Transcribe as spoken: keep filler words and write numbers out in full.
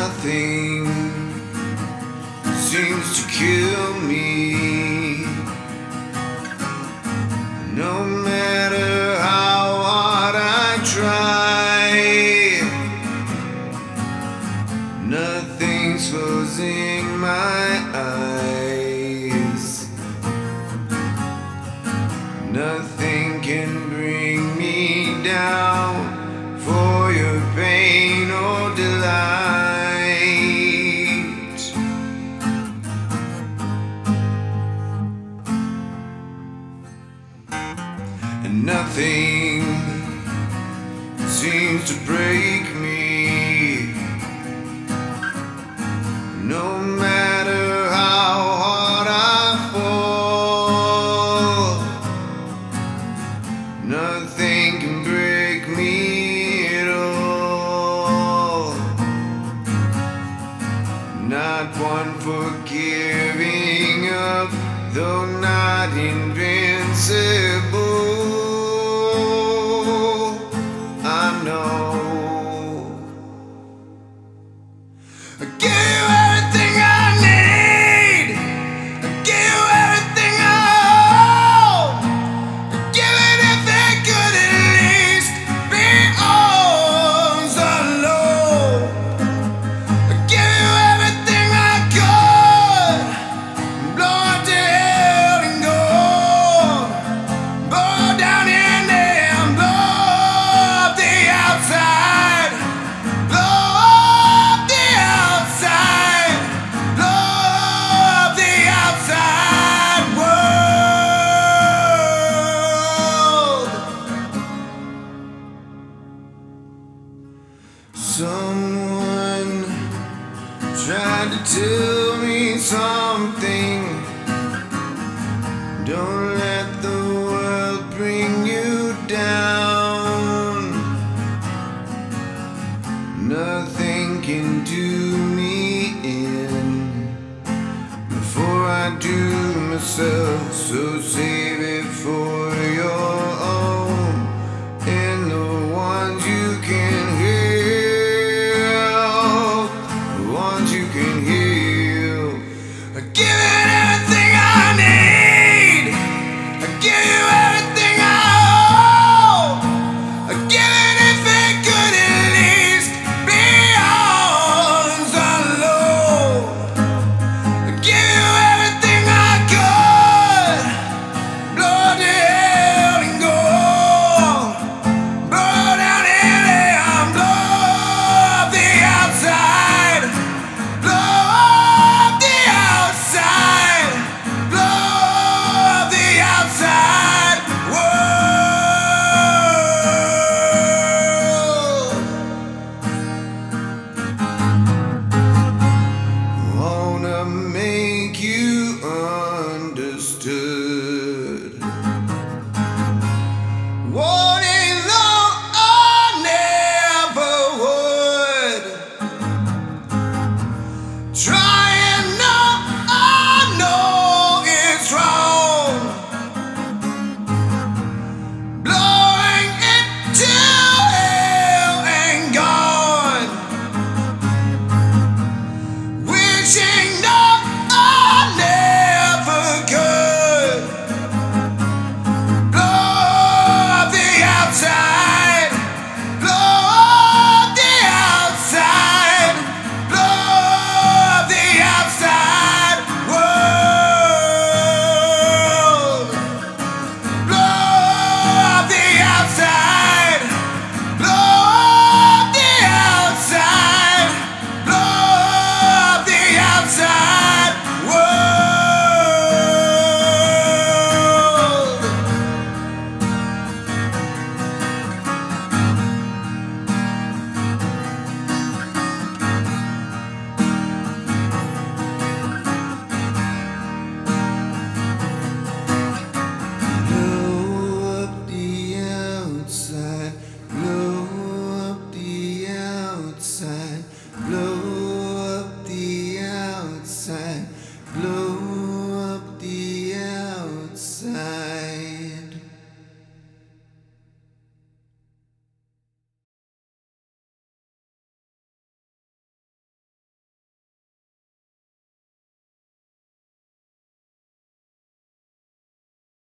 nothing seems to kill me. No matter how hard I try, nothing's closing my eyes. Nothing can bring me down for your pain or delight. And nothing seems to break me. No matter how hard I fall, nothing can break me at all. Not one for giving up, though not invincible, I know. I gave you everything I need. I gave you everything I hold. I'd give it if it could at least be arms alone. I gave you everything I could. Blow it to hell and go. Blow down in there and blow up the outside. Blow up the outside. Blow up the outside world. Someone tried to tell me something. Don't let the world bring you down. Nothing can do me in before I do myself, so save it for your own and the ones you can heal, the ones you can heal. I give it everything I need. I give you everything I hold. I give it if it could at least be arms alone. I give you everything I could. Blow it to hell and go. Blow down in there and blow up the outside. Blow up the outside. Blow up the outside world. Wanna make you understood. Warning, though I never would. Trying, though I know it's wrong. Blowing it to hell and gone. Wishing, though I never could. Blow up the outside. Blow up the outside. Blow up the outside world. Blow up the outside. Blow up the outside. Blow up the outside world. Blow up the outside, blow up the outside, blow up the outside, blow